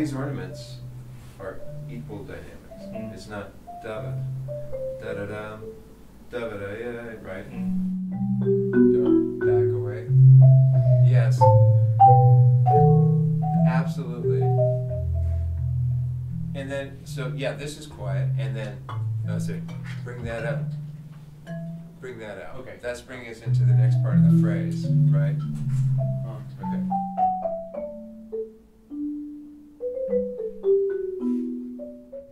these ornaments are equal dynamics. Mm. It's not da da da da da da da, yeah, right? Mm. Back away. Yes. Absolutely. And then, so yeah, this is quiet, and then, no, sorry, bring that up. Bring that out. Okay. That's bringing us into the next part of the phrase, right? Okay.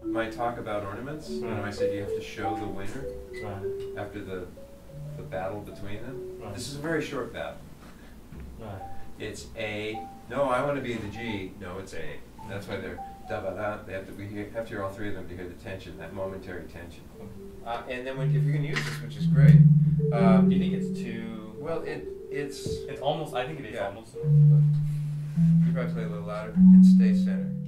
My talk about ornaments, right. And I said you have to show the winner, right, after the battle between them. Right. This is a very short battle. Right. It's A. No, I want to be in the G. No, it's A. That's why they're da ba da. They have to hear all three of them to hear the tension, that momentary tension. And then when, if you're going to use this, which is great, do you think it's too? Well, it's almost. I think it is almost. You probably play a little louder and stay centered.